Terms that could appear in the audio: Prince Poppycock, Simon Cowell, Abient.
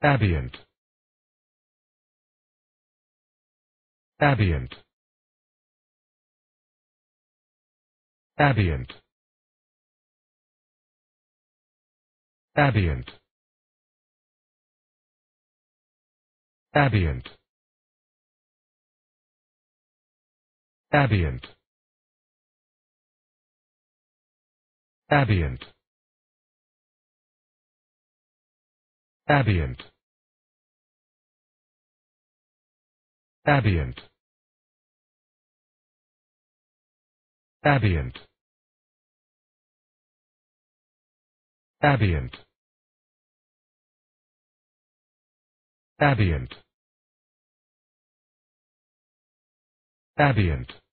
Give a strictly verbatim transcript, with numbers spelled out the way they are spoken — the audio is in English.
Abient. Abient. Abient. Abient. Abient. Abient. Abient. Abient. Abient. Abient. Abient. Abient. Abient.